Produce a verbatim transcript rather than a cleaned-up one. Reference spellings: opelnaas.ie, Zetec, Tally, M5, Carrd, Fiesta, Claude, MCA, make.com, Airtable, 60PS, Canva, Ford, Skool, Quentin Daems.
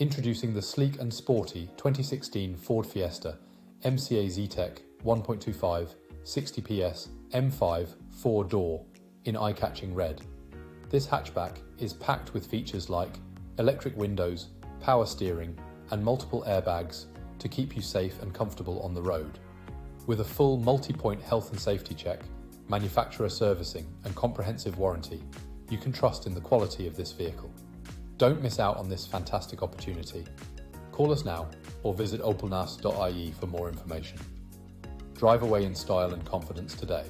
Introducing the sleek and sporty twenty sixteen Ford Fiesta, M C A Zetec one point two five, sixty P S, M five, four-door, in eye-catching red. This hatchback is packed with features like electric windows, power steering, and multiple airbags to keep you safe and comfortable on the road. With a full multi-point health and safety check, manufacturer servicing, and comprehensive warranty, you can trust in the quality of this vehicle. Don't miss out on this fantastic opportunity. Call us now or visit opelnaas dot I E for more information. Drive away in style and confidence today.